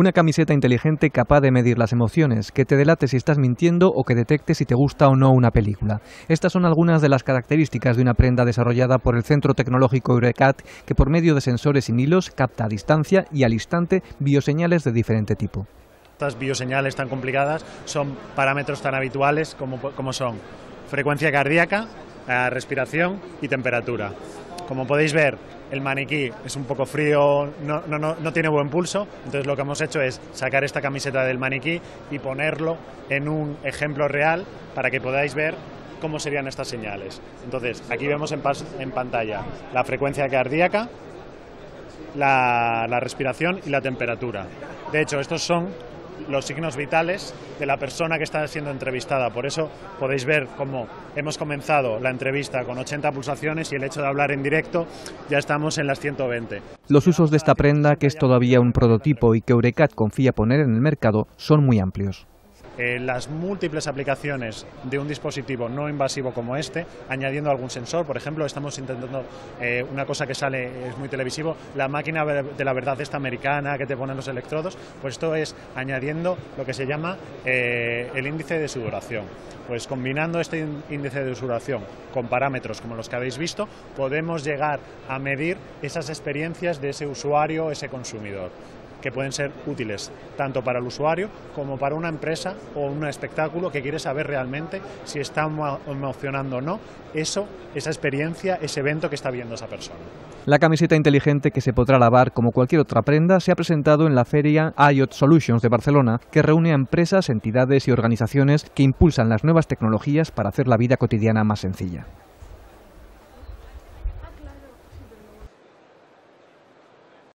Una camiseta inteligente capaz de medir las emociones, que te delate si estás mintiendo o que detecte si te gusta o no una película. Estas son algunas de las características de una prenda desarrollada por el Centro Tecnológico Eurecat, que por medio de sensores sin hilos capta a distancia y al instante bioseñales de diferente tipo. Estas bioseñales tan complicadas son parámetros tan habituales como son frecuencia cardíaca, respiración y temperatura. Como podéis ver, el maniquí es un poco frío, no tiene buen pulso, entonces lo que hemos hecho es sacar esta camiseta del maniquí y ponerlo en un ejemplo real para que podáis ver cómo serían estas señales. Entonces, aquí vemos en pantalla la frecuencia cardíaca, la respiración y la temperatura. De hecho, estos son los signos vitales de la persona que está siendo entrevistada. Por eso podéis ver cómo hemos comenzado la entrevista con 80 pulsaciones y el hecho de hablar en directo ya estamos en las 120. Los usos de esta prenda, que es todavía un prototipo y que Eurecat confía poner en el mercado, son muy amplios. Las múltiples aplicaciones de un dispositivo no invasivo como este, añadiendo algún sensor, por ejemplo, estamos intentando una cosa que sale, es muy televisivo, la máquina de la verdad esta americana que te ponen los electrodos, pues esto es añadiendo lo que se llama el índice de sudoración. Pues combinando este índice de sudoración con parámetros como los que habéis visto, podemos llegar a medir esas experiencias de ese usuario, ese consumidor, que pueden ser útiles tanto para el usuario como para una empresa o un espectáculo que quiere saber realmente si está emocionando o no esa experiencia, ese evento que está viendo esa persona. La camiseta inteligente, que se podrá lavar como cualquier otra prenda, se ha presentado en la feria IOT Solutions de Barcelona, que reúne a empresas, entidades y organizaciones que impulsan las nuevas tecnologías para hacer la vida cotidiana más sencilla.